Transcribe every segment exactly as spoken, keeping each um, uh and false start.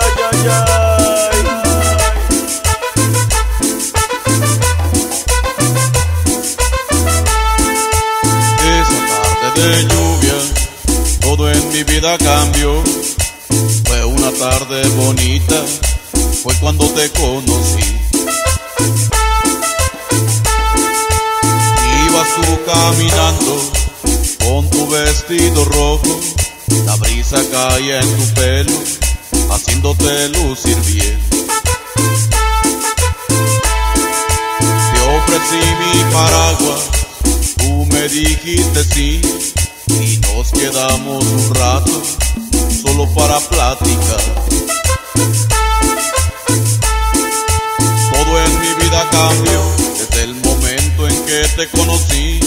ay, ay, ay. Esa tarde de lluvia, todo en mi vida cambió. Fue una tarde bonita, fue cuando te conocí. Ibas tú caminando con tu vestido rojo, la brisa caía en tu pelo, haciéndote lucir bien. Te ofrecí mi paraguas, tú me dijiste sí, y nos quedamos un rato solo para platicar. Todo en mi vida cambió desde el momento en que te conocí,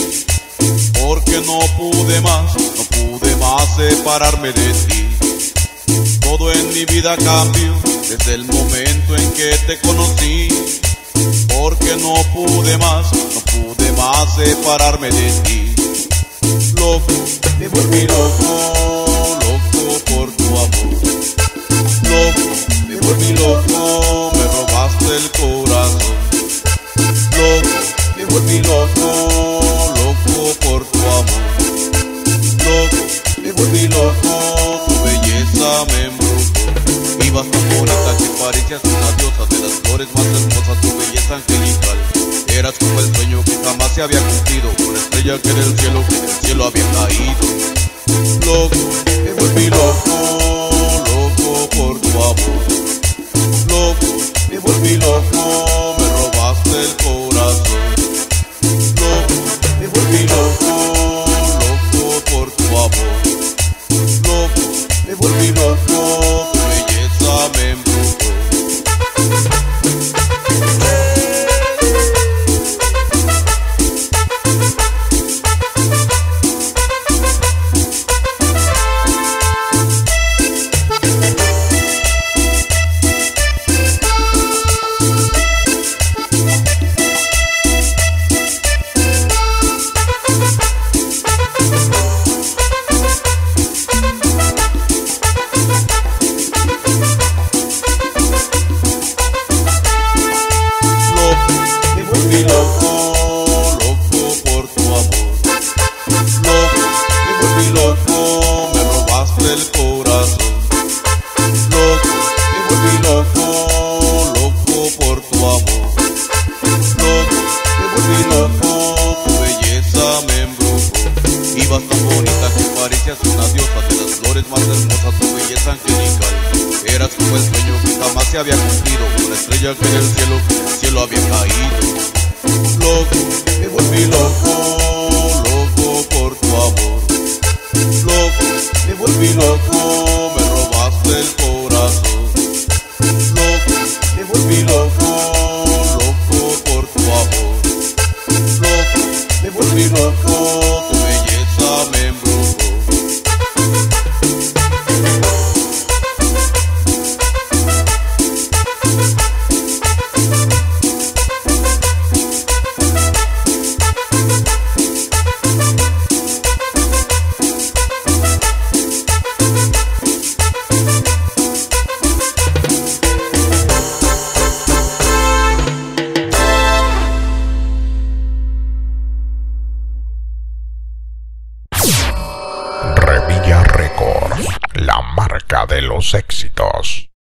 porque no pude más, no pude más separarme de ti. Todo en mi vida cambió desde el momento en que te conocí, porque no pude más, no pude más separarme de ti. Loco, me volví loco, loco por tu amor. Loco, me volví loco, me robaste el corazón. Loco, me volví loco, loco por tu amor. Loco, me volví loco, tu belleza me embrujó. Ibas tan bonita que parecías una diosa, de las flores más hermosas, tu belleza angelical. Eras como el sueño que jamás se había cumplido, una estrella que del cielo, que del cielo había caído. Loco, me volví loco, loco por tu amor. Loco, me volví loco, me robaste el corazón. Loco, me volví loco, loco por tu amor. Loco, me volví loco, tu belleza me embrujó. Villa Record, la marca de los éxitos.